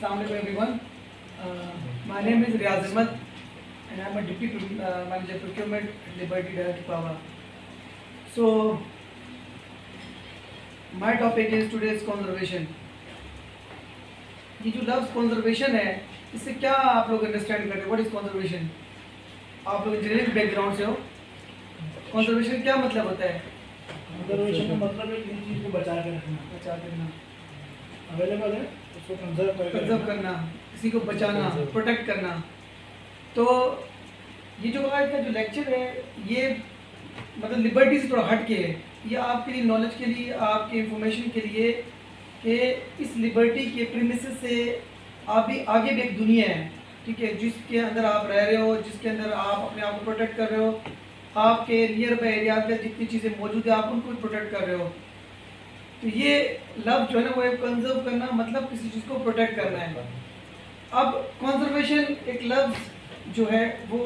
Assalamu alaikum everyone. My name is Riaz Ahmed and I'm a Deputy Manager Procurement at Liberty Dairy Pava. So my topic is today's conservation. ये जो लफ्ज़ conservation है इससे क्या आप लोग understand करते हैं? What is conservation? आप लोग इंजीनियरिंग बैकग्राउंड से हो, conservation क्या मतलब होता है? Conservation का मतलब है किसी चीज़ को बचा के रखना, अवेलेबल है उसको कंजर्व करना, किसी को बचाना, प्रोटेक्ट करना। तो ये जो आज का जो लेक्चर है ये मतलब लिबर्टी से थोड़ा हट के है, ये आपके लिए नॉलेज के लिए, आपके इंफॉर्मेशन के लिए कि इस लिबर्टी के प्रीमिसेस से आप भी आगे भी एक दुनिया है, ठीक है, जिसके अंदर आप रह रहे हो, जिसके अंदर आप अपने आप को प्रोटेक्ट कर रहे हो, आपके नियर बाई एरिया में जितनी चीज़ें मौजूद है आप उनको प्रोटेक्ट कर रहे हो। तो ये लफ्ज़ जो है ना वो कंजर्व करना मतलब किसी चीज़ को प्रोटेक्ट करना है। अब कंजर्वेशन एक लफ्ज़ जो है वो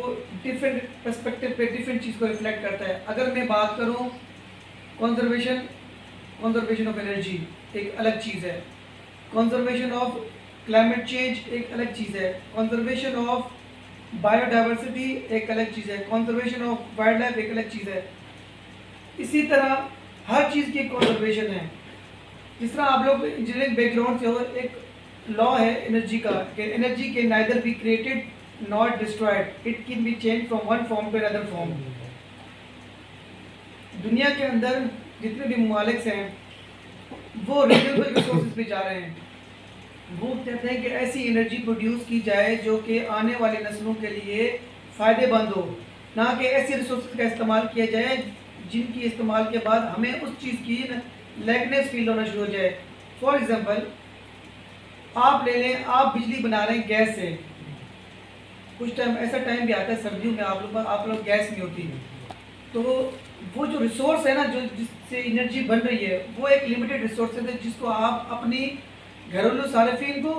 डिफरेंट पर्सपेक्टिव पे डिफरेंट चीज़ को रिफ्लेक्ट करता है। अगर मैं बात करूँ कंजर्वेशन ऑफ एनर्जी एक अलग चीज़ है, कंजर्वेशन ऑफ क्लाइमेट चेंज एक अलग चीज़ है, कंजर्वेशन ऑफ बायोडाइवर्सिटी एक अलग चीज़ है, कंजर्वेशन ऑफ वाइल्ड लाइफ एक अलग चीज़ है। इसी तरह हर चीज़ की कंजर्वेशन है। जिस तरह आप लोग इंजीनियरिंग बैकग्राउंड से हो, एक लॉ है एनर्जी का कि एनर्जी के neither be created not destroyed, it can be change from one form to another form. दुनिया के अंदर जितने भी मुमालिक हैं वो रिन्यूएबल रिसोर्सेज पे जा रहे हैं, वो कहते हैं कि ऐसी एनर्जी प्रोड्यूस की जाए जो कि आने वाली नस्लों के लिए फ़ायदेमंद हो, ना कि ऐसे रिसोर्स का इस्तेमाल किया जाए जिनकी इस्तेमाल के बाद हमें उस चीज़ की लैकनेस फील होना शुरू हो जाए। फॉर एग्ज़ाम्पल आप ले लें, आप बिजली बना रहे हैं गैस से। कुछ टाइम ऐसा टाइम भी आता है सर्दियों में आप लोग गैस नहीं होती, तो वो जो रिसोर्स है ना जो जिससे एनर्जी बन रही है वो एक लिमिटेड रिसोर्स है जिसको आप अपनी घरेलू सार्फिन को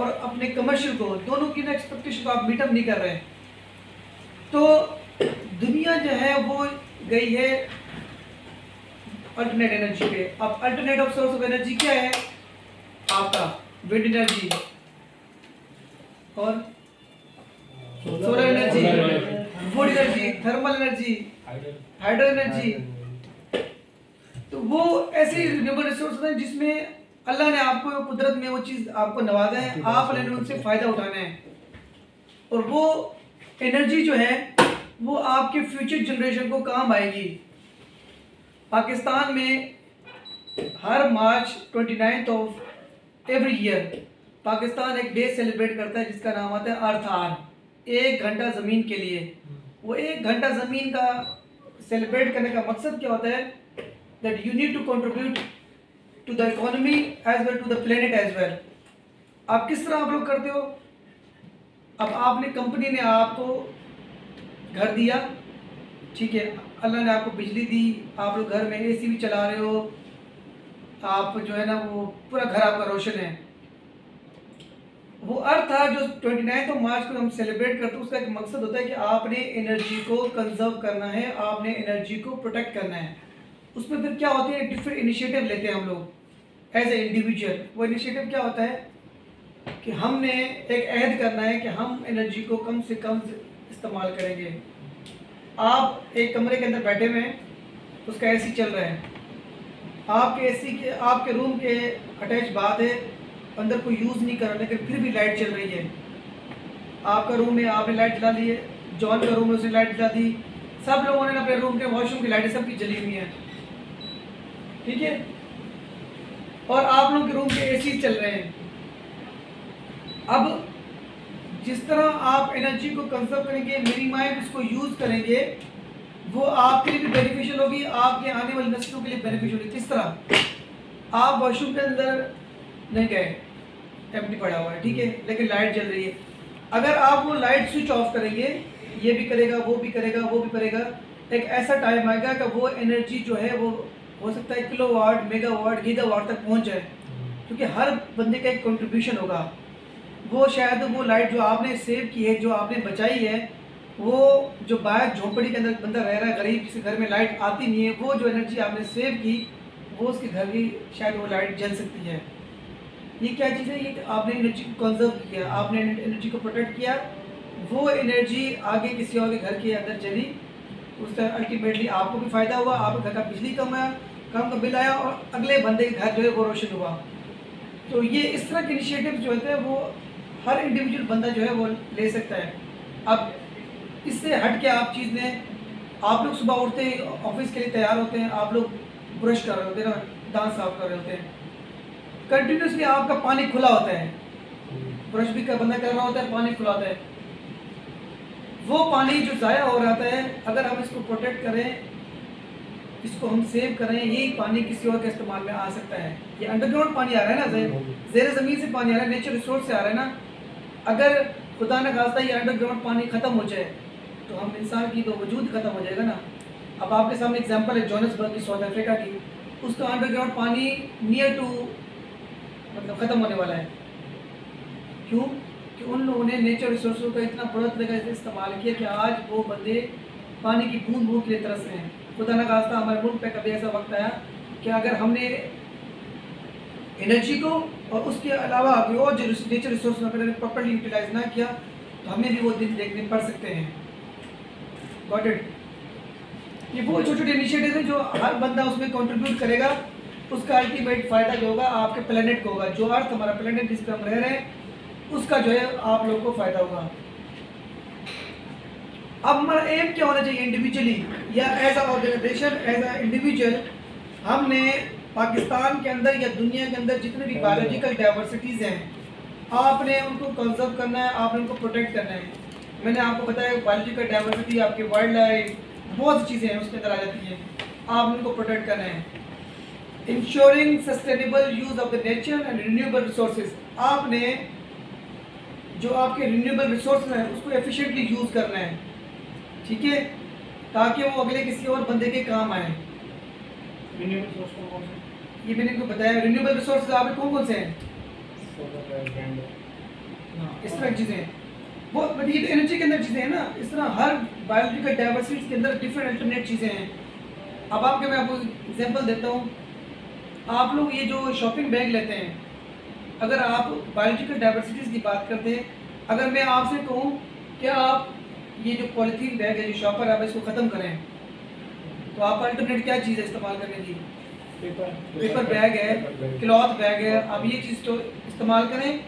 और अपने कमर्शियल को दोनों की ना एक्सपेक्टेशन को आप मीटअप नहीं कर रहे हैं। तो दुनिया जो है वो गई है अल्टरनेट एनर्जी पे। अब alternate of source of energy क्या है? आपका विंड एनर्जी और solar energy, wood energy, thermal energy, hydro energy. तो वो ऐसे रिन्यूएबल रिसोर्स हैं जिसमें अल्लाह ने आपको कुदरत में वो चीज़ आपको नवाजा है, आपने उनसे फ़ायदा उठाना है और वो एनर्जी जो है वो आपके फ्यूचर जनरेशन को काम आएगी। पाकिस्तान में हर March 29 of every year Pakistan एक डे सेलिब्रेट करता है जिसका नाम आता है अर्थ आवर, 1 घंटा ज़मीन के लिए। वो 1 घंटा ज़मीन का सेलिब्रेट करने का मकसद क्या होता है? That you need to contribute to the economy as well to the planet as well. आप किस तरह आप लोग करते हो? अब आपने कंपनी ने आपको घर दिया, ठीक है, अल्लाह ने आपको बिजली दी, आप लोग घर में एसी भी चला रहे हो, आप जो है ना वो पूरा घर आपका रोशन है। वो अर्थ था जो 29 मार्च को हम सेलिब्रेट करते हैं, उसका एक मकसद होता है कि आपने एनर्जी को कंजर्व करना है, आपने एनर्जी को प्रोटेक्ट करना है। उसमें फिर क्या होते हैं डिफरेंट इनिशिएटिव लेते हैं हम लोग एज ए इंडिविजुअल। वो इनिशिएटिव क्या होता है कि हमने एक अहद करना है कि हम एनर्जी को कम से कम इस्तेमाल करेंगे। आप एक कमरे के अंदर बैठे हुए हैं, उसका एसी चल रहा है, आपके एसी के आपके रूम के अटैच बात है, अंदर कोई यूज़ नहीं कर रहा लेकिन फिर भी लाइट चल रही है। आपका रूम है, आपने लाइट जला दी है, जॉन का रूम है उसने लाइट जला दी, सब लोगों ने अपने रूम के वॉशरूम की लाइटें सबकी जली हुई हैं, ठीक है, और आप लोगों के रूम के एसी चल रहे हैं। अब जिस तरह आप एनर्जी को कंजर्व करेंगे, मिनिमाइज उसको यूज़ करेंगे, वो आपके लिए भी बेनिफिशियल होगी, आपके आने वाली नस्लों के लिए बेनिफिशियल होगी। किस तरह आप वॉशरूम के अंदर नहीं गए, एम्प्टी पड़ा हुआ है, ठीक है, लेकिन लाइट जल रही है, अगर आप वो लाइट स्विच ऑफ करेंगे, ये भी करेगा, वो भी करेगा, वो भी करेगा, एक ऐसा टाइम आएगा कि वो एनर्जी जो है वो हो सकता है किलोवाट, मेगावाट, गीगावाट तक पहुँच जाए, क्योंकि हर बंदे का एक कंट्रीब्यूशन होगा। वो शायद वो लाइट जो आपने सेव की है, जो आपने बचाई है, वो जो बाहर झोंपड़ी के अंदर बंदा रह रहा है गरीब, जिसके घर में लाइट आती नहीं है, वो जो एनर्जी आपने सेव की वो उसके घर की शायद वो लाइट जल सकती है। ये क्या चीज़ है, ये आपने एनर्जी को कंजर्व किया, आपने एनर्जी को प्रोटेक्ट किया, वो एनर्जी आगे किसी और के घर के अंदर चली, उससे अल्टीमेटली आपको भी फ़ायदा हुआ, आपके घर का बिजली कम का बिल आया और अगले बंदे के घर जो है वो रोशन हुआ। तो ये इस तरह के इनिशिएटिव जो होते हैं वो हर इंडिविजुअल बंदा जो है वो ले सकता है। अब इससे हट के आप चीज़ ने, आप लोग सुबह उठते ही ऑफिस के लिए तैयार होते हैं, आप लोग ब्रश कर रहे होते हैं, दांत साफ कर रहे होते हैं, कंटिन्यूसली आपका पानी खुला होता है, ब्रश भी का बंदा कर रहा होता है, पानी खुला होता है, वो पानी जो ज़ाया हो रहा है अगर हम इसको प्रोटेक्ट करें, इसको हम सेव करें, यही पानी किसी और के इस्तेमाल में आ सकता है। ये अंडरग्राउंड पानी आ रहा है ना, जेर ज़मीन से पानी आ रहा है, नेचुरल रिसोर्स से आ रहा है ना। अगर खुदा न खास्ता ये अंडरग्राउंड पानी ख़त्म हो जाए तो हम इंसान की तो वजूद ख़त्म हो जाएगा ना। अब आपके सामने एग्जांपल है जोहान्सबर्ग की, साउथ अफ्रीका की, उसका अंडरग्राउंड पानी नियर टू मतलब ख़त्म होने वाला है। क्यों कि उन लोगों ने नेचुरल रिसोर्सों का इतना बुरा तरीका इस्तेमाल किया कि आज वो बंदे पानी की बूंद बूंद के लिए तरस रहे हैं। खुदा न खास्ता हमारे मुल्क पे कभी ऐसा वक्त आया कि अगर हमने एनर्जी को और उसके अलावा कोई और जो नेचर रिसोर्स अगर प्रॉपर्ली यूटिलाइज ना किया तो हमें भी वो दिन देखने पड़ सकते हैं। Got it. ये वो छोटे छोटे इनिशिएटिव हैं जो हर बंदा उसमें कंट्रीब्यूट करेगा, उसका अल्टीमेट फ़ायदा जो होगा आपके प्लेनेट को होगा, जो अर्थ हमारा प्लेनेट जिस पर हम रह रहे हैं उसका जो है आप लोग को फ़ायदा होगा। अब हमारा एम क्या होना चाहिए इंडिविजुअली या as a organization, as a individual हमने पाकिस्तान के अंदर या दुनिया के अंदर जितने भी बायोलॉजिकल डाइवर्सिटीज़ हैं आपने उनको कंजर्व करना है, आपने उनको प्रोटेक्ट करना है। मैंने आपको बताया बायोलॉजिकल डाइवर्सिटी, आपकी वाइल्ड लाइफ, बहुत सी चीज़ें हैं उसके अंदर आ जाती हैं, आपने उनको प्रोटेक्ट करना है। Ensuring sustainable use of the nature and renewable resources, आपने जो आपके रिन्यूएबल रिसोर्स हैं उसको एफिशिएंटली यूज़ करना है, ठीक है, ताकि वो अगले किसी और बंदे के काम आए। ये मैंने इनको बताया रिन्यूएबल रिसोर्स आपके कौन कौन से हैं, इस तरह की चीज़ें बहुत मतलब एनर्जी के अंदर चीज़ें हैं ना। इस तरह हर बायोलॉजिकल डाइवर्सिटी के अंदर डिफरेंट अल्टरनेट चीज़ें हैं। अब आपके मैं आपको एग्जांपल देता हूँ, आप लोग ये जो शॉपिंग बैग लेते हैं, अगर आप बायोलॉजिकल डाइवर्सिटीज़ की बात करते हैं, अगर मैं आपसे कहूँ कि आप ये जो पॉलीथीन बैग है, जो शॉपर आप इसको ख़त्म करें, तो आप अल्टरनेट क्या चीज़ है इस्तेमाल करने की, पेपर बैग है, क्लॉथ बैग है, आप ये चीज़ तो इस्तेमाल करें।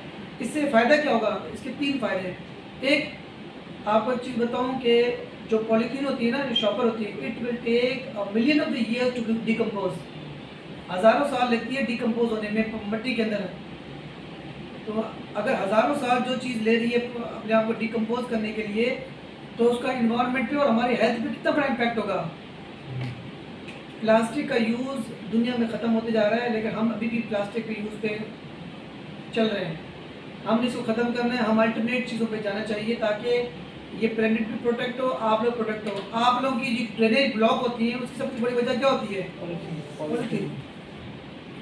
इससे फ़ायदा क्या होगा, इसके तीन फ़ायदे हैं। एक आपको एक चीज़ बताऊँ कि जो पॉलीथीन होती है ना, जो शॉपर होती है, it will take million of the years to decompose, हज़ारों साल लगती है डिकम्पोज होने में मिट्टी के अंदर। तो अगर हज़ारों साल जो चीज़ ले रही है अपने आप को डिकम्पोज करने के लिए, तो उसका इन्वायरमेंट पे और हमारी हेल्थ पे कितना बड़ा इम्पैक्ट होगा। प्लास्टिक का यूज़ दुनिया में ख़त्म होते जा रहा है, लेकिन हम अभी भी प्लास्टिक के यूज़ पे चल रहे हैं। हमने इसको ख़त्म करना है, हम अल्टरनेट चीज़ों पे जाना चाहिए ताकि ये प्लेनेट भी प्रोटेक्ट हो, आप लोग प्रोटेक्ट हो। आप लोगों की जो ड्रेनेज ब्लॉक होती है उसकी सबसे बड़ी वजह क्या होती है, पॉलिथीन,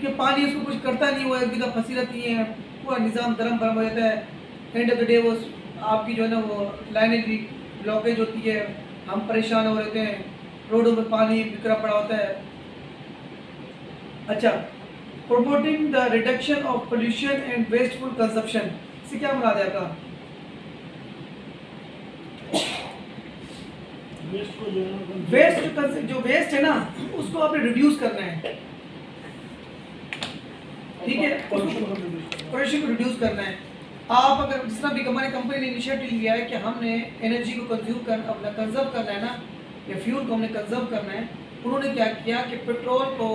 क्योंकि पानी उसको कुछ करता नहीं, वो एक जगह फंसी रहती है, पूरा निज़ाम दरम बरम हो जाता है। एंड ऑफ द डे वो आपकी जो है ना वो लाइनेज भी ब्लॉकेज होती है, हम परेशान हो रहते हैं, रोडों पर पानी बिखरा पड़ा होता है। अच्छा, promoting the reduction of pollution and wasteful consumption, इससे क्या मुराद है आपका? वेस्ट है ना, उसको आपने रिड्यूस करना है, ठीक है, पोल्यूशन को रिड्यूस करना है। आप अगर जिस तरह भी हमारी कंपनी ने इनिशिएटिव लिया है कि हमने एनर्जी को कंजर्व करना है ना, या फ्यूल को हमने कंजर्व करना है, उन्होंने क्या किया कि पेट्रोल को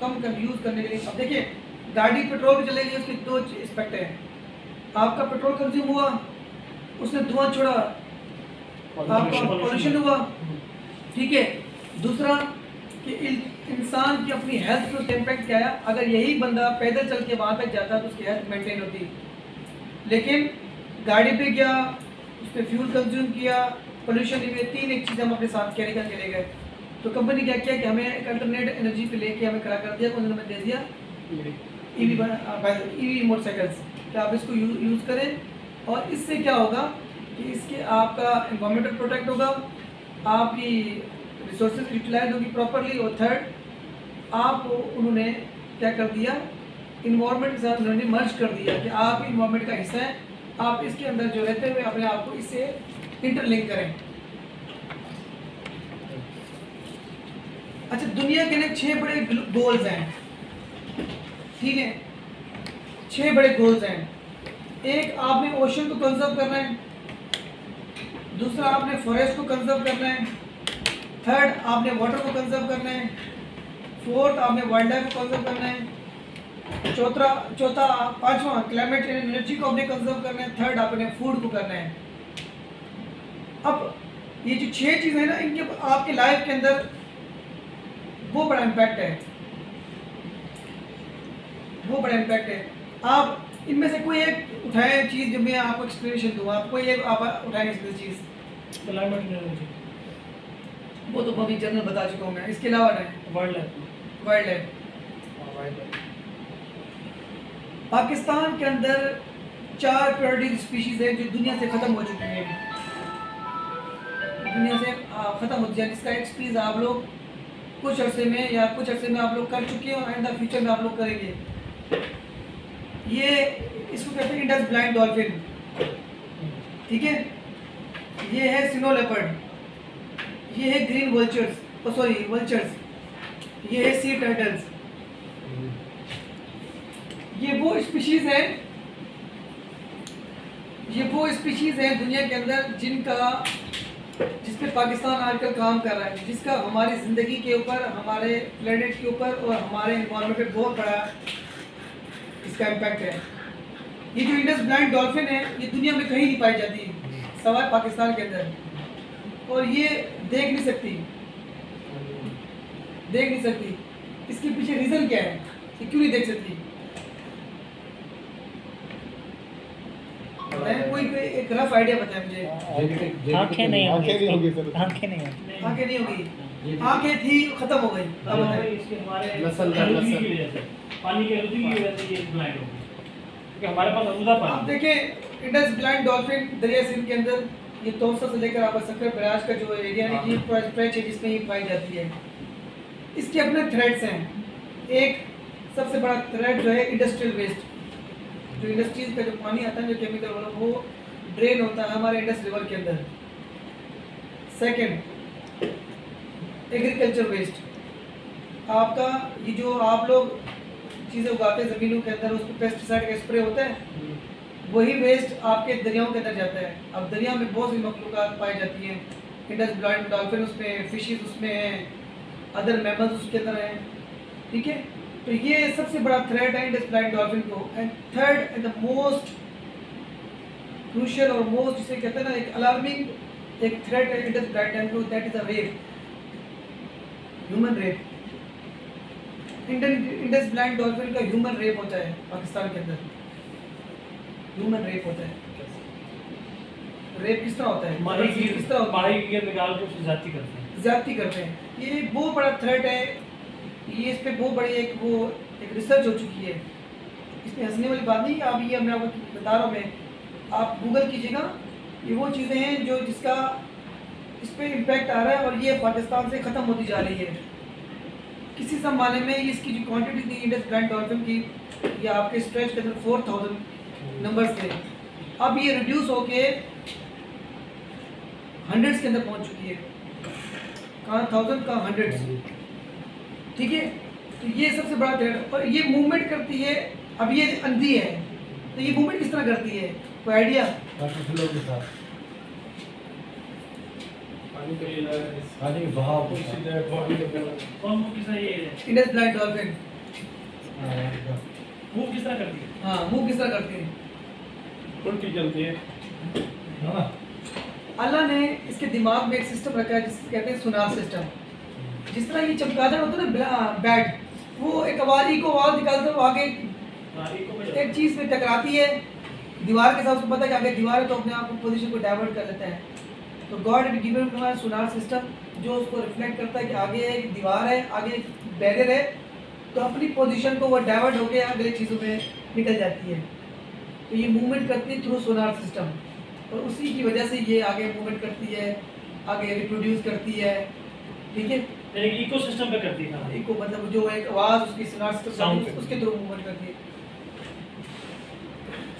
कम यूज़ करने के लिए, अब देखिए गाड़ी पेट्रोल पर चलेगी, उसके दो एस्पेक्ट है, आपका पेट्रोल कंज्यूम हुआ, उसने धुआं छोड़ा, आपका पॉल्यूशन हुआ, ठीक है। दूसरा कि इंसान की अपनी हेल्थ पर इम्पैक्ट क्या है, अगर यही बंदा पैदल चल के वहाँ तक जाता तो उसकी हेल्थ मेनटेन होती, लेकिन गाड़ी पे गया, उसने फ्यूल कंज्यूम किया, पोल्यूशन में, तीन एक चीज़ें हम अपने साथ कैरी करके ले गए। तो कंपनी क्या किया कि हमें एक अल्टरनेट एनर्जी पे लेके हमें खड़ा कर दिया, उन्होंने हमें दे दिया ईवी मोटरसाइकिल्स, तो आप इसको यूज़ करें। और इससे क्या होगा कि इसके आपका एनवायरमेंटल प्रोटेक्ट होगा, आपकी रिसोर्सेज यूटिलाइज होगी प्रॉपरली, और थर्ड आप उन्होंने क्या कर दिया इन्वायरमेंट के साथ उन्होंने मर्ज कर दिया कि आप इन्वायरमेंट का हिस्सा है, आप इसके अंदर जो रहते हुए अपने आप को इससे इंटरलिंक करें। अच्छा, दुनिया के ना 6 बड़े गोल्स हैं, ठीक है, 6 बड़े गोल्स हैं। एक, आपने ओशन को कंजर्व करना है। दूसरा, आपने फॉरेस्ट को कंजर्व करना है। थर्ड, आपने वाटर को कंजर्व करना है। फोर्थ, आपने वाइल्ड लाइफ को कंजर्व करना है। चौथा पांचवा क्लाइमेट एंड एनर्जी को आपने कंजर्व करना है। थर्ड, आपने फूड को करना है। अब ये जो 6 चीज़ें हैं ना, इनके आपके लाइफ के अंदर वो बड़ा इम्पैक्ट है, वो बड़ा इम्पैक्ट है। आप इनमें से कोई एक उठाएं चीज़ जो मैं आपको एक्सप्लेनेशन दूँ, आप कोई एक आप उठाएं इसमें चीज़। क्लाइमेट एनर्जी वो तो अभी जनरल बता चुका हूँ मैं। इसके अलावा नहीं, वाइल्ड लाइफ। पाकिस्तान के अंदर 4 प्रायोरिटी स्पीशीज़ हैं जो दुनिया से ख़त्म हो चुकी हैं, दुनिया से ख़त्म हो चुकी है, जिसका एक्सपीरियंस आप लोग कुछ अर्से में या कुछ अर्से में आप लोग कर चुके हैं और आइंदा फ्यूचर में आप लोग करेंगे। ये इसको कहते हैं इंडस ब्लाइंड डॉल्फिन, ठीक है। ये है स्नो लेपर्ड, ये है ग्रीन वल्चर्स, ये है सी टर्टल्स। ये वो स्पीशीज़ हैं दुनिया के अंदर जिस पे पाकिस्तान आजकल काम कर रहा है, जिसका हमारी ज़िंदगी के ऊपर, हमारे प्लेनेट के ऊपर और हमारे एनवायरनमेंट पे बहुत बड़ा इसका इम्पैक्ट है। ये जो इंडस ब्लाइंड डॉल्फिन है, ये दुनिया में कहीं नहीं पाई जाती सवाए पाकिस्तान के अंदर, और ये देख नहीं सकती। इसके पीछे रीज़न क्या है कि क्यों नहीं देख सकती? कोई एक रफ आइडिया बताएं मुझे। आंखें नहीं होगी। आंखें थी, खत्म हो गई। अब हमारे पानी के ब्लाइंड हो गए, हमारे पास अमूदा पानी। आप देखें, इंडस ब्लाइंड डॉल्फिन दरिया सिंध के अंदर ये तोसा से लेकर आप सक्कर बराज का जो एरिया है, ये फ्रेंच है जिसमें ये पाई जाती है। इसके अपने थ्रेड्स हैं। एक सबसे बड़ा थ्रेड जो है इंडस्ट्रियल वेस्ट, जो इंडस्ट्रीज का जो पानी आता है, जो केमिकल वाला, वो ड्रेन होता है हमारे इंडस रिवर के अंदर। सेकंड, एग्रीकल्चर वेस्ट, आपका ये जो आप लोग चीज़ें उगाते हैं ज़मीनों के अंदर, उसको पेस्टिसाइड का स्प्रे होता है, वही वेस्ट आपके दरियाओं के अंदर जाता है। अब दरिया में बहुत सी मखलूक़ात पाई जाती हैं, इंडस ब्लाइंड डॉल्फिन उसमें, फिशेज उसमें हैं, अदर मैमल्स उसके अंदर हैं, ठीक है। तो ये सबसे बड़ा थ्रेट है इंडस ब्लाइंड डॉल्फिन को। And third and the most crucial और मोस्ट, जिसे कहते हैं ना, एक अलार्मिंग एक थ्रेट है Indus blind dolphin, that is a rape, human rape. Indus blind dolphin का ह्यूमन रेप होता है पाकिस्तान के अंदर, ह्यूमन रेप होता है। रेप किस तरह होता है? ज्यादती करते हैं। ये बहुत बड़ा थ्रेट है, ये इस पर बहुत बड़ी एक रिसर्च हो चुकी है। इसमें हंसने वाली बात नहीं है, आप ये मैं आपको बता रहा हूँ। मैं आप गूगल कीजिएगा, ये वो चीज़ें हैं जो जिसका इस पर इम्पैक्ट आ रहा है और ये पाकिस्तान से ख़त्म होती जा रही है। किसी ज़माने में इसकी जो क्वांटिटी थी इंडस ब्लाइंड डॉल्फिन की, या आपके स्ट्रेच के अंदर 4000 नंबर थे, अब ये रिड्यूस होके 100s के अंदर पहुँच चुकी है। कहाँ 1000, कहाँ 100s, ठीक है। तो ये सबसे बड़ा थ्रेड, और ये मूवमेंट करती है। अब ये अंधी है, तो ये मूवमेंट किस तरह करती है, कोई idea? Indus blind dolphin move किस तरह करती है? हाँ, मूव किस तरह करती है, उल्टी चलती है। अल्लाह ने इसके दिमाग में एक सिस्टम रखा है जिसे कहते हैं सुनार सिस्टम। जिस तरह ये चमकादड़ होता है ना बैट, वो एक आवाज़ को आवाज़ निकालते हुए आगे एक चीज़ में टकराती है दीवार के साथ, उसको पता है कि आगे दीवार है, तो अपने आप को पोजिशन को डाइवर्ट कर लेता है। तो गॉड इट गिवन हमारा सोनार सिस्टम जो उसको रिफ्लेक्ट करता है कि आगे एक दीवार है, आगे एक बैरियर है, तो अपनी पोजिशन को वो डाइवर्ट होकर अगले चीज़ों में निकल जाती है। तो ये मूवमेंट करती है थ्रू सोनार सिस्टम, और उसी की वजह से ये आगे मूवमेंट करती है, आगे रिप्रोड्यूस करती है, ठीक है। इको सिस्टम पे करती है, इको मतलब जो एक आवाज़ उसकी सुनार सिस्टम उसके थ्रू मूवमेंट करती है।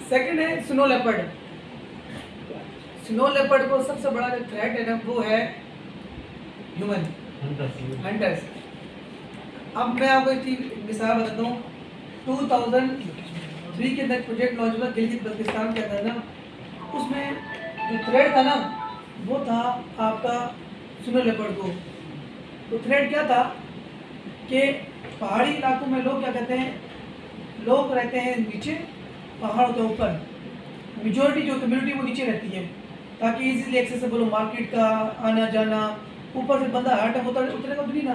सेकंड है स्नो लेपर्ड। स्नो लेपर्ड को सबसे बड़ा जो थ्रेट है ना वो है ह्यूमन हंटर्स। अब मैं आपको एक चीज मिसाल बताता हूँ। 2003 के अंदर प्रोजेक्ट लॉन्च हुआ गिलगित बल्तिस्तान के अंदर ना, उसमें जो थ्रेट था ना वो था आपका स्नो लेपर्ड को। तो थ्रेट क्या था कि पहाड़ी इलाकों में लोग क्या कहते हैं, लोग रहते हैं नीचे पहाड़ों के ऊपर, मेजोरिटी जो कम्युनिटी वो नीचे रहती है ताकि इजीली एक्सेसिबल हो, मार्केट का आना जाना, ऊपर से बंदा हर टाइम उतरेगा भी ना,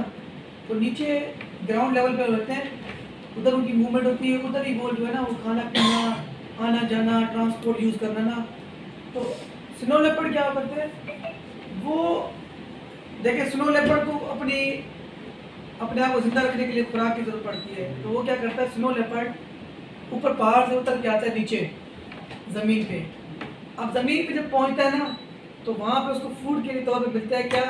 तो नीचे ग्राउंड लेवल पे रहते हैं, उधर उनकी मूवमेंट होती है, उधर ही वो जो है ना वो खाना पीना आना जाना ट्रांसपोर्ट यूज़ करना ना। तो स्नो लेपर्ड क्या करते हैं वो, देखिए स्नो लेपर्ड को अपनी अपने आप को जिंदा रखने के लिए खुराक की जरूरत पड़ती है, तो वो क्या करता है स्नो लेपर्ड ऊपर पहाड़ से उतर के आता है नीचे ज़मीन पे। अब ज़मीन पे जब पहुंचता है ना तो वहाँ पे उसको फूड के लिए तौर पे मिलता है क्या,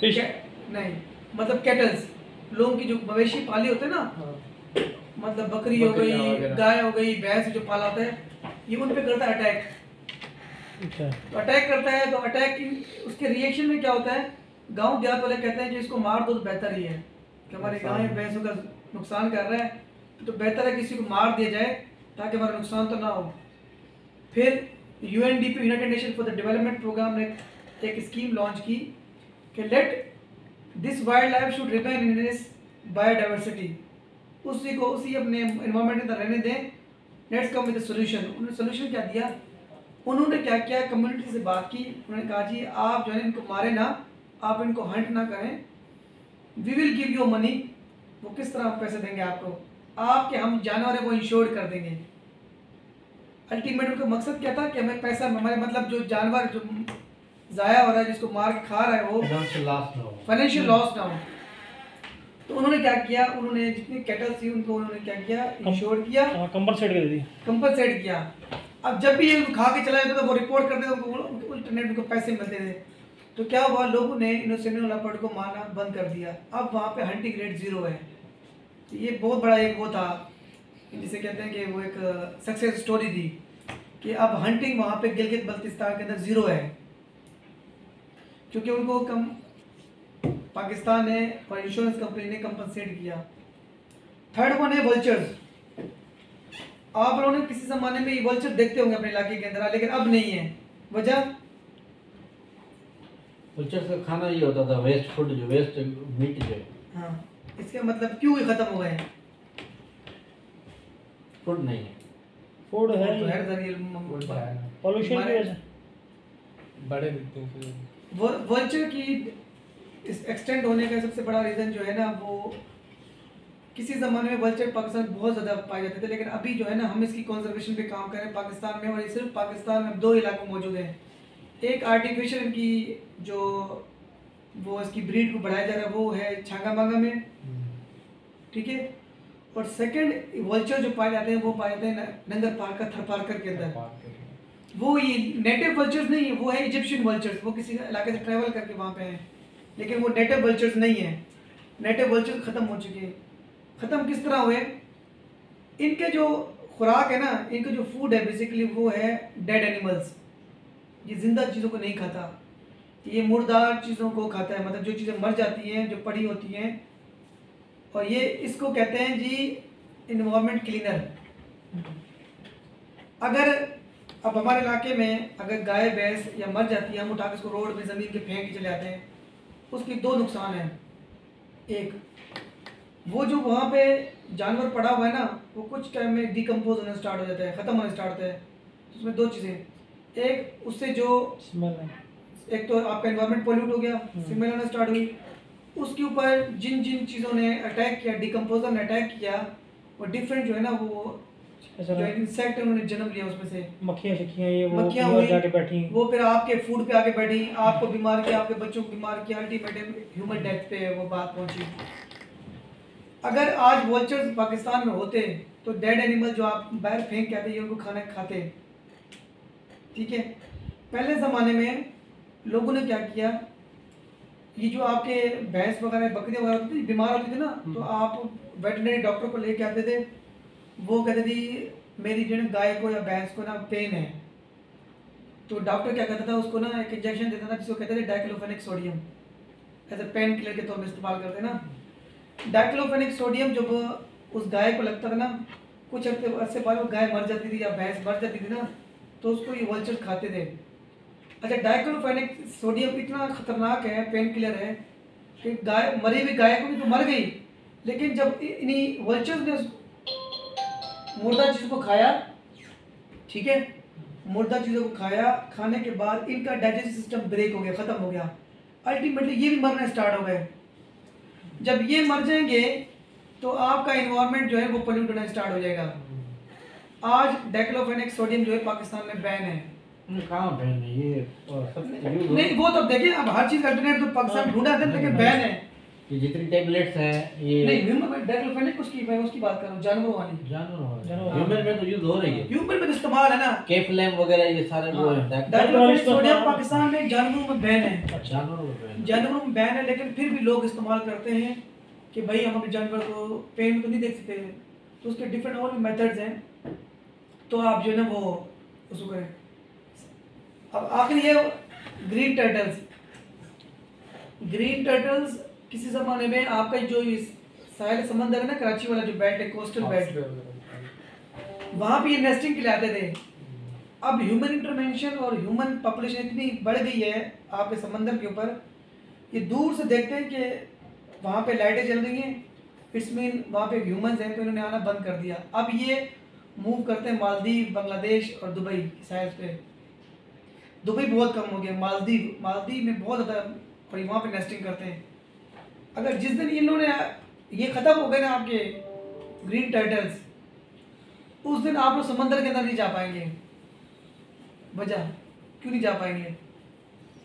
फिश नहीं, मतलब कैटल्स, लोगों की जो मवेशी पाली होते हैं ना, मतलब बकरी हो गई, गाय हो गई, भैंस जो पाला होता है, ये उन पर करता है अटैक। तो अटैक करता है तो अटैक की उसके रिएक्शन में क्या होता है, गाँव देहात वाले कहते हैं कि इसको मार दो तो बेहतर ही है कि हमारे गाँव में भैंसों का नुकसान कर रहा है, तो बेहतर है किसी को मार दिया जाए ताकि हमारा नुकसान तो ना हो। फिर UNDP United Nation for the development programme ने एक स्कीम लॉन्च की कि let this wild life should remain in its biodiversity, उसी को उसी अपने एनवायरनमेंट में रहने दें, लेट्स कम विद सोल्यूशन। उन्होंने सोल्यूशन क्या दिया, उन्होंने क्या किया, कम्युनिटी से बात की, उन्होंने कहा जी आप जो है इनको मारें ना, आप इनको हंट ना करें, we will give you money, वो किस तरह आप पैसे देंगे आपको, आपके हम जानवर हैं वो इंश्योर कर देंगे। अल्टीमेट उनका मकसद क्या था कि हमें पैसा, हमारे मतलब जो जानवर जो ज़ाया हो रहा है, जिसको मार के खा रहा है वो फाइनेंशियल लॉस ना हो। तो उन्होंने क्या किया, उन्होंने जितनी कैटल थी उनको उन्होंने क्या किया, इंश्योर किया, कंपनसेट किया। अब जब भी ये खा के चला जाता था वो रिपोर्ट करते थे, उनको इंटरनेट उनको पैसे मिलते थे। तो क्या हुआ, लोगों ने स्नो लेपर्ड को मारना बंद कर दिया, अब वहाँ पे हंटिंग रेट 0 है। तो ये बहुत बड़ा एक वो था जिसे कहते हैं कि वो एक सक्सेस स्टोरी थी कि अब हंटिंग वहाँ पे गिलगित बल्तिस्तान के अंदर 0 है, क्योंकि उनको कम पाकिस्तान ने और इंश्योरेंस कंपनी ने कंपनसेट किया। थर्ड वन है वल्चर्स। आप लोगों ने किसी ज़माने में ये वल्चर देखते होंगे अपने इलाके के अंदर, लेकिन अब नहीं है। वजह वल्चर का खाना ये होता था वेस्ट फूड, जो वेस्ट मीट जो, हाँ, इसका मतलब क्यों ही खत्म हो गए हैं? फूड नहीं है, फूड है तो हर जगह पॉल्यूशन की वजह से बड़े वो वल्चर की इस एक्सटेंड होने का सबसे बड़ा रीज़न जो है ना वो, किसी ज़माने में वल्चर पाकिस्तान बहुत ज़्यादा पाए जाते थे, लेकिन अभी जो है ना हम इसकी कंजर्वेशन पे काम कर रहे हैं पाकिस्तान में, और ये सिर्फ पाकिस्तान में 2 इलाकों मौजूद हैं। एक आर्टिफिशियल इनकी जो वो इसकी ब्रीड को बढ़ाया जा रहा है वो है छांगा मांगा में, ठीक है। और सेकंड वल्चर जो पाए जाते हैं वो पाए जाते हैं नंगर पार्कर, थर पार्कर के अंदर। वो ये नेटिव वल्चर्स नहीं है, वो है इजिप्शियन वल्चर्स, वो किसी इलाके से ट्रैवल करके वहाँ पे हैं, लेकिन वो नेटिव वल्चर्स नहीं है। नेटिव वल्चर्स ख़त्म हो चुके हैं। ख़त्म किस तरह हुए, इनके जो खुराक है ना, इनका जो फूड है बेसिकली वो है डेड एनिमल्स। ये जिंदा चीज़ों को नहीं खाता, ये मुर्दार चीज़ों को खाता है, मतलब जो चीज़ें मर जाती हैं, जो पड़ी होती हैं। और ये इसको कहते हैं जी इन्वायरमेंट क्लीनर। अगर अब हमारे इलाके में अगर गाय भैंस या मर जाती है, हम उठा के उसको रोड में ज़मीन के फेंक के चले जाते हैं, उसके 2 नुकसान हैं। एक, वो जो वहाँ पे जानवर पड़ा हुआ है ना वो कुछ टाइम में डिकम्पोज होना स्टार्ट हो जाता है, ख़त्म होना स्टार्ट होता है। उसमें 2 चीज़ें, एक उससे जो स्मेल, एक तो आपका एनवायरनमेंट पोल्यूट हो गया, स्मेल आना स्टार्ट हुई, उसके ऊपर जिन जिन चीज़ों ने अटैक किया, डिकम्पोजर ने अटैक किया, और डिफरेंट जो है ना वो जो इंसेक्ट उन्होंने जन्म लिया, उसमें से मक्खियाँ ये मक्खियाँ हुई बैठी, वो फिर आपके फूड पे आके बैठी, आपको बीमार किया, आपके बच्चों को बीमार किया, अल्टीमेटली ह्यूमन डेथ पे वो बात पहुँची। अगर आज वल्चर्स पाकिस्तान में होते तो डेड एनिमल जो आप बाहर फेंक के आते ये उनको खाना खाते, ठीक है। पहले ज़माने में लोगों ने क्या किया, ये जो आपके भैंस वगैरह बकरियाँ वगैरह होती थी बीमार होती थी ना, तो आप वेटनरी डॉक्टर को लेके आते थे, वो कहते थे मेरी जो ना गाय को या भैंस को ना पेन है, तो डॉक्टर क्या करता था, उसको ना एक इंजेक्शन देता था जिसको कहते थे diclofenac sodium, as a painkiller के तौर पर इस्तेमाल करते ना। डाइक्लोफेनिक सोडियम जब उस गाय को लगता था ना, कुछ अरसे बाद वो गाय मर जाती थी या भैंस मर जाती थी ना, तो उसको ये वल्चर खाते थे। अच्छा, डाइक्लोफेनिक सोडियम इतना खतरनाक है, पेन किलर है कि गाय मरी हुई गाय को भी तो मर गई, लेकिन जब इन्हीं वल्चर्स ने मुर्दा चीज़ों को खाया, ठीक है, मुर्दा चीज़ों को खाया, खाने के बाद इनका डाइजेस्टिव सिस्टम ब्रेक हो गया, ख़त्म हो गया, अल्टीमेटली ये भी मरना स्टार्ट हो गए। जब ये मर जाएंगे तो आपका इन्वायरमेंट जो है वो पोल्यूट होना स्टार्ट हो जाएगा। आज डाइक्लोफेनेक सोडियम जो है पाकिस्तान में बैन है। कहाँ बैन है ये सब? नहीं वो तो देखिए, अब हर चीज़ अल्टरनेट तो पाकिस्तान ढूंढा है, लेकिन बैन है ये जितनी टैबलेट्स हैं ये। नहीं ह्यूमन डाइक्लोफेनेक उसकी, मैं उसकी बात कर रहा हूँ, जानवरों वाली ह्यूमन में तो यूज हो रही है, ह्यूमन में इस्तेमाल है ना, केफ्लैम वगैरह ये सारे वो है। डाइक्लोफेनेक सोडियम पाकिस्तान में जानवरों में बैन है, जानवरों में बैन है, लेकिन फिर भी लोग इस्तेमाल करते हैं कि भाई हम अपने जानवर को पेन तो नहीं देख सकते हैं, तो उसके डिफरेंट और मेथड्स हैं, तो आप जो है ना वो उसको करें। अब आखिर ये ग्रीन टर्टल्स, ग्रीन टर्टल्स किसी ज़माने में आपका जो साहिल समंदर है ना, कराची वाला जो बेल्ट है, कोस्टल बेल्ट, वहाँ पे ये नेस्टिंग के लिए आते थे। अब ह्यूमन इंटरवेंशन और ह्यूमन पॉपुलेशन इतनी बढ़ गई है आपके समंदर के ऊपर, ये दूर से देखते हैं कि वहाँ पे लाइटें जल रही हैं, इट्स मीन वहाँ पे ह्यूमंस हैं, तो इन्होंने आना बंद कर दिया। अब ये मूव करते हैं मालदीव, बांग्लादेश और दुबई साइड पे। दुबई बहुत कम हो गया, मालदीव में बहुत ज़्यादा, और वहाँ पर नेस्टिंग करते हैं। अगर जिस दिन इन्होंने ये ख़त्म हो गए ना आपके ग्रीन टर्टल्स, उस दिन आप लोग समंदर के अंदर नहीं जा पाएंगे। वजह क्यों नहीं जा पाएंगे?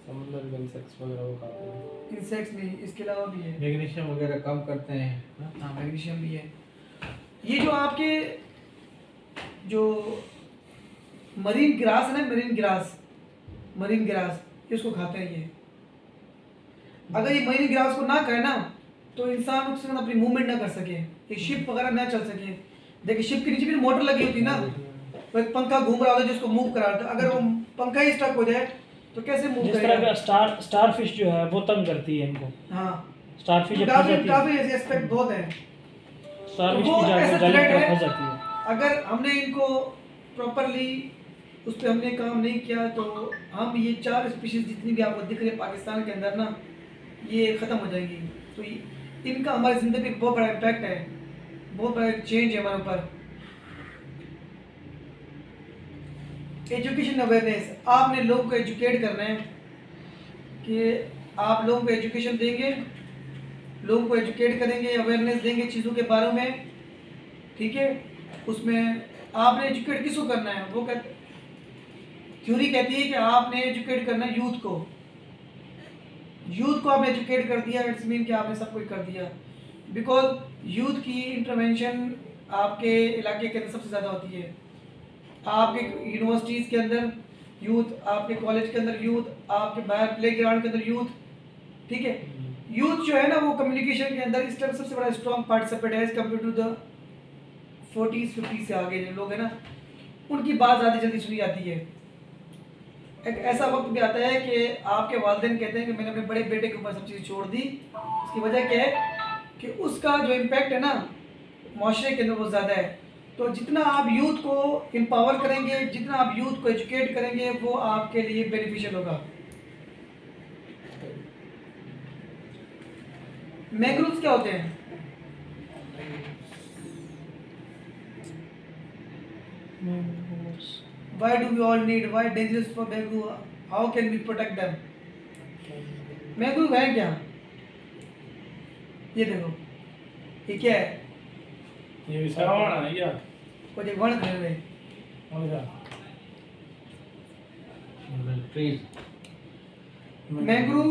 समुद्र में इंसेक्ट्स वगैरह वो खाते हैं। इंसेक्ट्स नहीं, इसके अलावा भी है, मैग्नीशियम वगैरह कम करते हैं। हाँ मैग्नीशियम भी है। ये जो आपके जो मरीन ग्रास है ना, मरीन ग्रास ये उसको खाते हैं। ये अगर ये मरीन ग्रास को ना खाए ना, तो इंसान उसके साथ अपनी मूवमेंट ना कर सके, ये शिप वगैरह ना चल सके। देखिए शिप के नीचे भी मोटर लगी होती ना, तो एक पंखा घूम रहा होता है जिसको मूव करा रहा था, अगर वो पंखा ही स्टक हो जाए तो कैसे मूव करेगा? जिस तरह का स्टारफिश जो है वो तंग करती है इनको। हाँ स्टारफिश काफी ऐसे एस्पेक्ट बहुत है, स्टारफिश की जाली फंस जाती है। अगर हमने इनको प्रॉपरली उस पर हमने काम नहीं किया तो हम ये 4 स्पीशीज जितनी भी आपको दिख रही है पाकिस्तान के अंदर ना, ये ख़त्म हो जाएगी। तो इनका हमारी ज़िंदगी पर बहुत बड़ा इम्पैक्ट है, बहुत बड़ा चेंज है हमारे ऊपर। एजुकेशन अवेयरनेस, आपने लोगों को एजुकेट करना है कि आप लोगों को एजुकेशन देंगे, लोगों को एजुकेट करेंगे, अवेयरनेस देंगे चीज़ों के बारे में, ठीक है। उसमें आपने एजुकेट किसको करना है, वो थ्योरी कहती है कि आपने एजुकेट करना है यूथ को। यूथ को आपने एजुकेट कर दिया, इट्स मीन कि आपने सब कुछ कर दिया, बिकॉज यूथ की इंटरवेंशन आपके इलाके के अंदर सबसे ज़्यादा होती है। आपके यूनिवर्सिटीज़ के अंदर यूथ, आपके कॉलेज के अंदर यूथ, आपके बाहर प्ले ग्राउंड के अंदर यूथ, ठीक है। यूथ जो है ना वो कम्युनिकेशन के अंदर इस टाइम सबसे बड़ा स्ट्रॉन्ग पार्टिसिपेट है, compare to the 40s 50s से आगे जो लोग हैं ना, उनकी बात ज़्यादा जल्दी सुनी जाती है। एक ऐसा वक्त भी आता है कि आपके वालिदैन कहते हैं कि मैंने अपने बड़े बेटे के ऊपर सब चीज़ छोड़ दी। इसकी वजह क्या है कि उसका जो इम्पैक्ट है ना माशरे के अंदर वो ज़्यादा है। तो जितना आप यूथ को एम्पावर करेंगे, जितना आप यूथ को एजुकेट करेंगे, वो आपके लिए बेनिफिशियल होगा। मैंग्रोव्स क्या होते हैं? Why do we all need? Why dangerous for mangrove? How can we protect them? Mangrove है क्या? ये देखो, ये क्या है? ये सावन है या कोई वन है रे, और क्या मैंग्रोव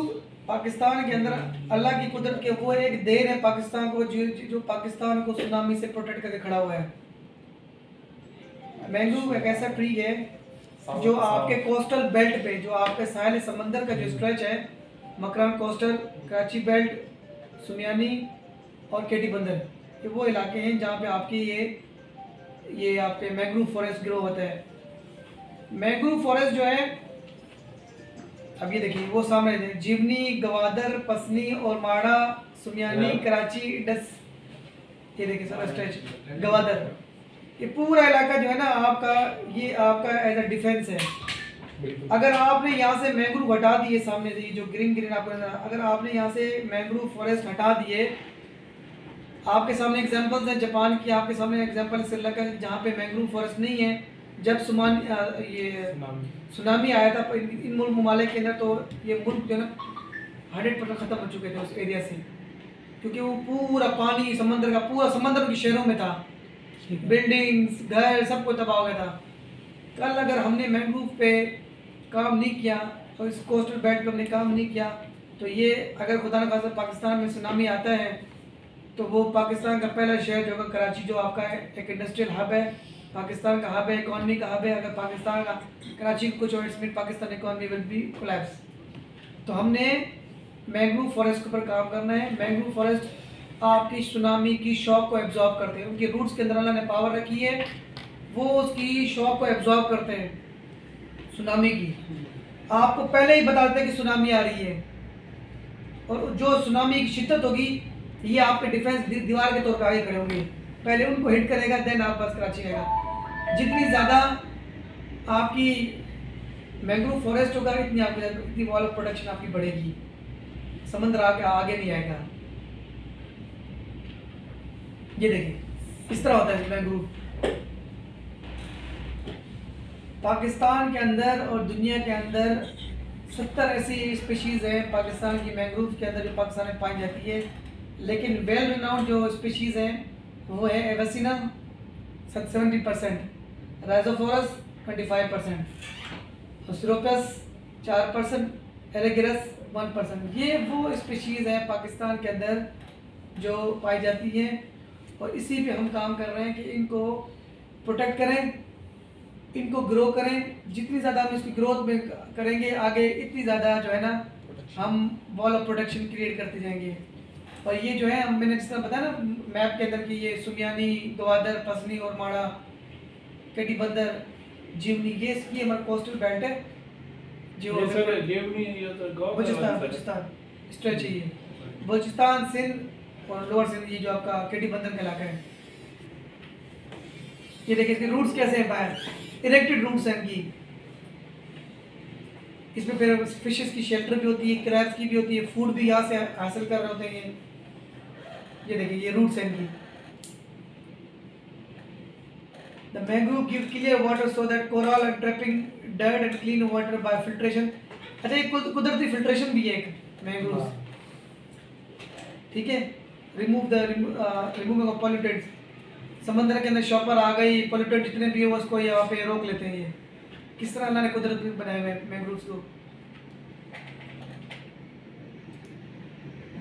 पाकिस्तान के अंदर अल्लाह की कुदरत के वो एक देन है पाकिस्तान को, जो पाकिस्तान को सुनामी से प्रोटेक्ट करके खड़ा हुआ है। मैंग्रोव एक ऐसा ट्री है जो आपके कोस्टल बेल्ट पे, जो आपके साहिल समंदर का जो स्ट्रेच है, मकरान कोस्टल, कराची बेल्ट, सुमियानी और केटी बंदर, ये वो इलाके हैं जहाँ पे आपकी ये ये यहाँ पे मैंग्रोव फॉरेस्ट ग्रो होता है। मैंग्रोव फॉरेस्ट जो है, अब ये देखिए वो सामने थे, जीवनी, गवादर, पसनी और माड़ा, सुमियानी, कराची, डस, ये देखिए सर स्ट्रेच गवादर, ये पूरा इलाका जो है ना आपका, ये आपका एज अ डिफेंस है। अगर आपने यहाँ से मैंग्रोव हटा दिए, सामने से जो ग्रीन ग्रीन आपको, अगर आपने यहाँ से मैंग्रोव फॉरेस्ट हटा दिए, आपके सामने एग्जांपल्स हैं जापान की, आपके सामने एग्जांपल है श्रीलंका जहाँ पे मैंग्रोव फॉरेस्ट नहीं है। जब सुनामी आया था इन ममालिक के अंदर, तो ये मुल्क जो है ना 100% ख़त्म हो चुके थे उस एरिया से, क्योंकि वो पूरा पानी समंदर का, पूरा समंदर उनके शहरों में था, बिल्डिंग्स, घर, सब कुछ तबाह हो गया था। कल अगर हमने मैंग्रोव पे काम नहीं किया और इस कोस्टल बेल्ट पर हमने काम नहीं किया, तो ये अगर खुदा न खासा पाकिस्तान में सुनामी आता है, तो वो पाकिस्तान का पहला शहर जो होगा कराची, जो आपका एक इंडस्ट्रियल हब है, पाकिस्तान का हब है, इकॉनमी का हब है, अगर पाकिस्तान का कराची कुछ और इसमें Pakistan economy will be collapse. तो हमने मैंग्रोव फॉरेस्ट के ऊपर काम करना है। मैंग्रोव फॉरेस्ट आपकी सुनामी की शॉक को एब्जॉर्ब करते हैं, उनकी रूट्स के अंदर अल्लाह ने पावर रखी है, वो उसकी शॉक को एब्जॉर्ब करते हैं सुनामी की। आपको पहले ही बताते हैं कि सुनामी आ रही है, और जो सुनामी की शिद्दत होगी ये आपके डिफेंस दीवार के तौर पर आगे खड़े होंगे, पहले उनको हिट करेगा, देन आप बस कराची आएगा। जितनी ज़्यादा आपकी मैंग्रोव फॉरेस्ट होगा, इतनी आपकी वॉल ऑफ प्रोडक्शन आपकी बढ़ेगी, समंदर आगे आगे नहीं आएगा। ये देखिए इस तरह होता है मैंग्रोव। पाकिस्तान के अंदर और दुनिया के अंदर 70 ऐसी स्पीशीज़ हैं पाकिस्तान की मैंग्रोव के अंदर जो पाकिस्तान में पाई जाती है, लेकिन वेल रिनाउंड जो स्पीशीज़ हैं वो है एवेसिना 70%, राइजोफोरस 25%, स्नोरोपस 4%, एरेगिरस 1%। ये वो स्पीशीज़ हैं पाकिस्तान के अंदर जो पाई जाती हैं, और इसी पे हम काम कर रहे हैं कि इनको प्रोटेक्ट करें, इनको ग्रो करें। जितनी ज़्यादा हम इसकी ग्रोथ में करेंगे आगे, इतनी ज़्यादा जो है ना हम वॉल ऑफ प्रोटेक्शन क्रिएट करते जाएंगे। और ये जो है मैंने जिस तरह बताया ना मैप के अंदर कि ये सुमियानी, गवादर, पसनी और माड़ा, कटी बंदर, जीवनी, ये इसकी हमारा कोस्टल बेल्ट है जो बलूचिस्तान स्ट्रेच है, ये बलूचिस्तान, सिंध और लोअर सिंध, ये जो आपका कटी बंदर का इलाका है। ये देखिए इसके रूट्स कैसे हैं बाहर, इरेक्टेड रूट्स हैं इनकी। इसमें फिर फिशेस की शेल्टर भी होती है, क्रैब्स की भी होती है, फूड भी यहाँ से हासिल कर रहे होते हैं। ये देखिए ये रूट्स हैं इनकी। The mangrove give clear water so that coral and trapping dirt and clean water by filtration. अच्छा ये कुदरती फिल्ट्रेशन भी है एक मैंग्रोव, ठीक है। रिमूविंग ऑफ पॉल्यूटेंट्स, समंदर के अंदर शॉपर आ गई, पॉल्यूटेंट जितने भी है वो उसको यहाँ पे रोक लेते हैं। ये किस तरह अल्लाह ने कुदरत में बनाए हुए मैंग्रोव्स को।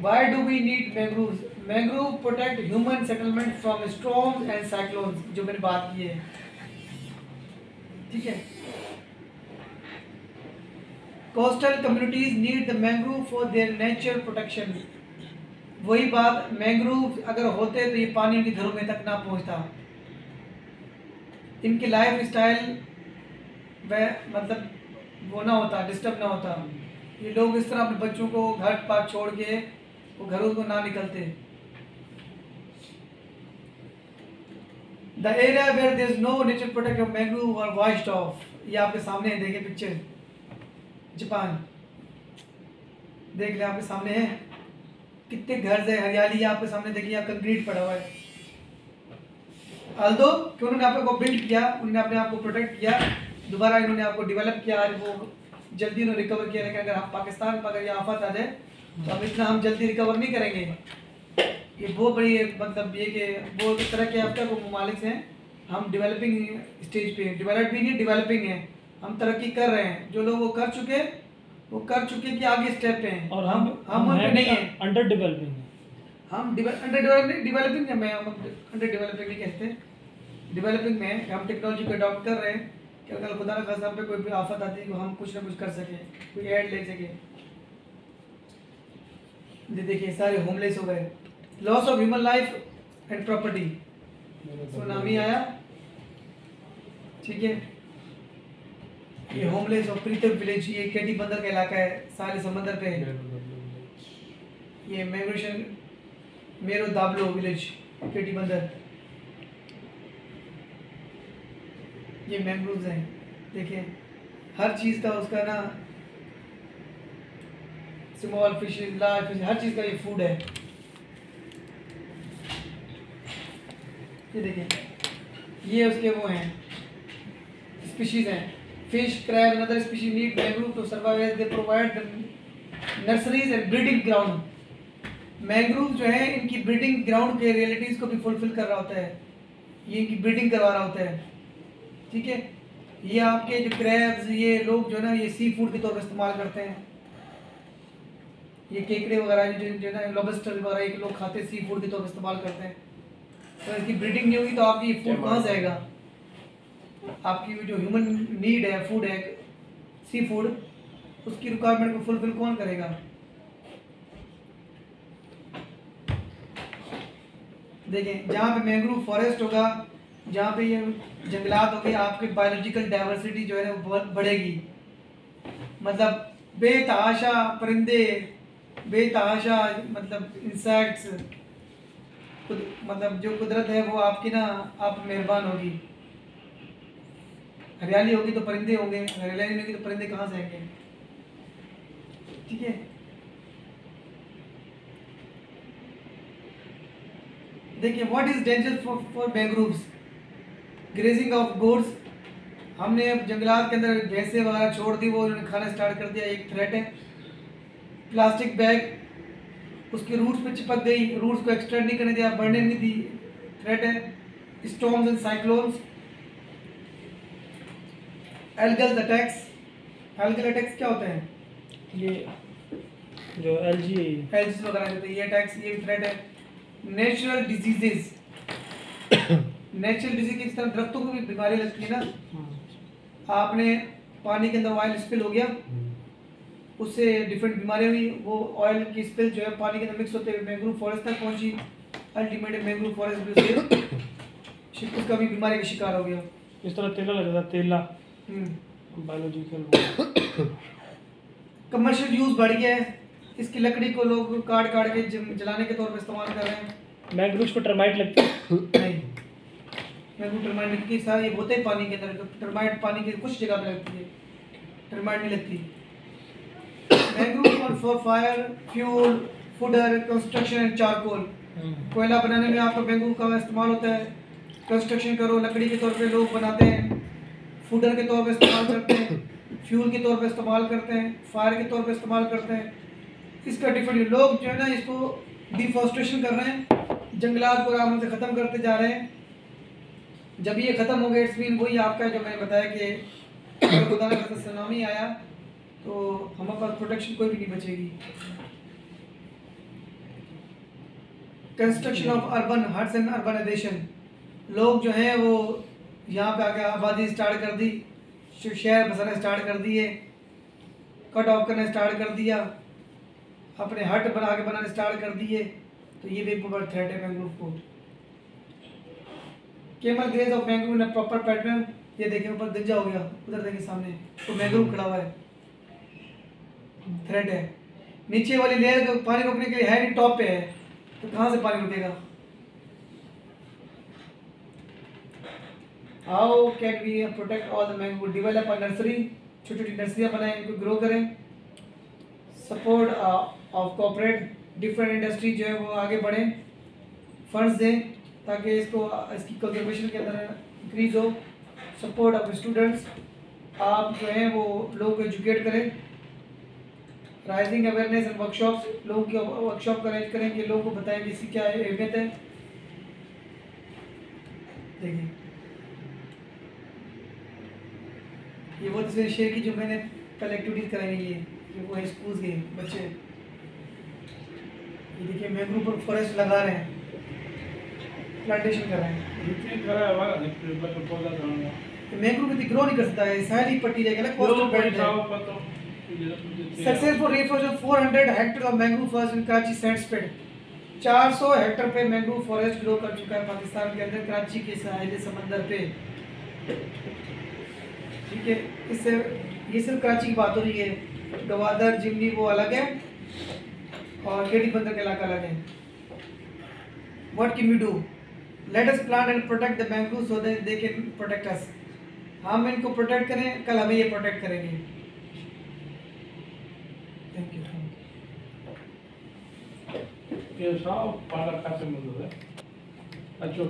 Why do we need mangroves? Mangrove protect human settlement from storms and cyclones, जो मैंने बात की है, ठीक है। Coastal communities need the mangrove for their nature protection. वही बात, मैंग्रोव अगर होते तो ये पानी उनके घरों में तक ना पहुंचता। इनकी लाइफ स्टाइल मतलब वो ना होता, डिस्टर्ब ना होता। ये लोग इस तरह अपने बच्चों को घर पर छोड़ के वो घरों को ना निकलते। The area where there is no nature protect mangrove और वॉश्ड ऑफ। ये आपके सामने है, देखिए पिक्चर जापान, देख ले आपके सामने है कितने घर है, हरियाली आपके सामने देखिए, आप कंक्रीट पड़ा हुआ है। Although कि उन्होंने अपने को बिल्ड किया, उन्होंने अपने आप को प्रोटेक्ट किया, दोबारा इन्होंने आपको डेवलप किया, आज वो जल्दी इन्होंने रिकवर किया। लेकिन अगर आप पाकिस्तान पर अगर ये आफत आ जाए तो अब इतना हम जल्दी रिकवर नहीं करेंगे। ये बहुत बड़ी मतलब ये कि वो इस तरह के आपका वो ममालिक हैं, हम डेवलपिंग स्टेज पे, डेवलप भी नहीं डेवलपिंग है, हम तरक्की कर रहे हैं। जो लोग वो कर चुके कि आगे स्टेप पे हैं, और हम नहीं है, अंडर डेवलपिंग है, हम डेवलपिंग है, मैं अंडर डेवलपिंग नहीं कहते, डेवलपिंग में हम टेक्नोलॉजी को अडॉप्ट कर रहे हैं कि अगर खुदा न खासा पे कोई भी आफत आती है तो हम कुछ ना कुछ कर सकें, कोई ऐड ले सकें। ये देखिए सारे होमलेस हो गए। Loss of human life and property, tsunami आया ठीक है। ये होमलेस और प्रीतम विलेज, ये केटी बंदर का इलाका है, सारे समंदर पे है। ये माइग्रेशन मेरो दाबलो विलेज, केटी बंदर, ये मैंग्रोव्स हैं। देखिए हर चीज़ का उसका ना, स्मॉल फिशेज, लार्ज फिश, हर चीज़ का ये फूड है। ये देखिए ये उसके वो हैं स्पीशीज हैं, fish, crab, and other species need mangrove to survive as they provide the nurseries and breeding ground. Mangrove जो है इनकी ब्रीडिंग ग्राउंड के रियलिटीज़ को भी फुलफिल कर रहा होता है, ये इनकी ब्रीडिंग करवा रहा होता है, ठीक है। ये आपके जो क्रैब्स, ये लोग जो है ना ये सी फूड के तौर पर इस्तेमाल करते हैं। ये केकड़े वगैरह जो है ना लॉबस्टर वगैरह ये लोग खाते हैं, सी फूड के तौर पर इस्तेमाल करते हैं। तो इसकी ब्रीडिंग नहीं होगी तो आपकी फूड कहाँ जाएगा, आपकी जो ह्यूमन नीड है, फूड है, सी फूड, उसकी रिक्वायरमेंट को फुलफिल कौन करेगा। देखें जहाँ पे मैंग्रोव फॉरेस्ट होगा, जहाँ पे ये जंगलात होंगे, आपके बायोलॉजिकल डाइवर्सिटी जो है वो बढ़ेगी। मतलब बेतहाशा परिंदे, बेतहाशा मतलब इंसेक्ट्स, मतलब जो कुदरत है वो आपकी ना आप मेहरबान होगी। हरियाली होगी तो परिंदे होंगे, हरियाली होगी तो परिंदे कहाँ से आएंगे, ठीक है। देखिए what is danger for mangroves, grazing of goats, हमने जंगलात के अंदर भैंसे वगैरह छोड़ दी, वो उन्होंने खाना स्टार्ट कर दिया, एक थ्रेट है। प्लास्टिक बैग उसके रूट्स पे चिपक गई, रूट्स को एक्सटेंड नहीं करने दिया, बढ़ने नहीं दी, थ्रेट है। Storms and cyclones, algal attacks, algal attacks क्या होते हैं, ये जो एल्जी वगैरह होते हैं, ये अटैक्स, ये थ्रेट है। नेचुरल डिजीजेस, नेचुरल डिजीज की तरह दरख्तों को भी बीमारी लगती है ना, आपने पानी के अंदर ऑयल स्पिल हो गया, उससे डिफरेंट बीमारियाँ हुई, वो ऑयल की स्पिल जो है पानी के अंदर मिक्स होते हुए मैंग्रोव फॉरेस्ट तक पहुँची, अल्टीमेटली मैंग्रोव फॉरेस्ट भी उसका भी बीमारी का शिकार हो गया। इस तरह तेला लग जाता, तेला बायोलॉजिकल। कमर्शियल यूज बढ़ गया है, इसकी लकड़ी को लोग काट काट के जलाने के तौर पर इस्तेमाल कर रहे हैं। मैंग्रोव्स को टर्माइट लगती है नहीं, मैंग्रोव टर्माइट लगती है, सारे होते हैं पानी के अंदर, टर्माइट पानी के कुछ जगह पर लगती है, टर्माइट नहीं लगती। Mangrove for fire, fuel, fodder, construction and charcoal, कोयला बनाने में आपका मैंग्रोव का इस्तेमाल होता है। कंस्ट्रक्शन करो, लकड़ी के तौर पर लोग बनाते हैं, फूडर के तौर पे इस्तेमाल करते हैं, फ्यूल के तौर पे इस्तेमाल करते हैं, फायर के तौर पे इस्तेमाल करते हैं। इसका डिफरेंट लोग जो है ना इसको डिफॉरेस्टेशन कर रहे हैं, जंगलात को आराम से ख़त्म करते जा रहे हैं। जब ये ख़त्म हो गया इट्स मीन वही आपका जो मैंने बताया कि अगर खुदा न खास्ता सुनामी आया तो हमारे पास प्रोटेक्शन कोई भी नहीं बचेगी। Construction of urban huts and urbanisation, लोग जो हैं वो यहाँ पे आके आबादी स्टार्ट कर दी, शहर बसाना स्टार्ट कर दिए, कट ऑफ करना स्टार्ट कर दिया, अपने हट बना के बनाना स्टार्ट कर दिए, तो ये भी बहुत थ्रेट है मैंग्रोव को। केमल ग्रेज ऑफ मैंग्रोव ने प्रॉपर पैटर्न, ये देखें ऊपर दिंजा हो गया, उधर देखें सामने तो मैंग्रोव खड़ा हुआ है, थ्रेट है। नीचे वाली लेयर को पानी रोकने के लिए है नहीं, टॉप पे है, तो कहाँ से पानी रुकेगा। How can we protect all the mangrove, develop a nursery, छोटी छोटी नर्सरियाँ बनाएं, इनको ग्रो करें। Support of corporate, different industry जो है वो आगे बढ़ें, फंड्स दें ताकि इसको इसकी कंजर्वेशन के अंदर इंक्रीज हो। सपोर्ट ऑफ स्टूडेंट्स, आप जो हैं वो लोगों को एजुकेट करें। राइजिंग अवेयरनेस एंड वर्कशॉप्स, लोगों की वर्कशॉप अरेंज करें कि लोगों को बताएं कि इसकी क्या अहमियत है। देखिए ये वो तस्वीर शेयर की जो मैंने कल एक्टिविटीज कराई हुई है, वो है स्कूल के बच्चे। ये देखिए मैंग्रोव पर फॉरेस्ट लगा रहे हैं, प्लांटेशन कर रहे हैं। मैंग्रोव में ग्रो नहीं कर सकता है, सारी पट्टी जगह कोस्टल बेल्ट है। Successful refer 400 hectare of mangrove forest in Karachi Sandspit, 400 hectare पे मैंग्रोव फॉरेस्ट ग्रो कर चुका है पाकिस्तान के अंदर, कराची के साहिल समंदर पे। ठीक है। इससे ये सिर्फ कराची की बात हो रही है, गवादर जिमनी वो अलग है और गेडी बंदर का इलाका अलग है। What can we do? Let us plan and protect the mangrove so that they can protect us. हम इनको प्रोटेक्ट करें, कल हमें ये प्रोटेक्ट करेंगे। Thank you. ये सब पाला का से मुद्दा है। अच्छा।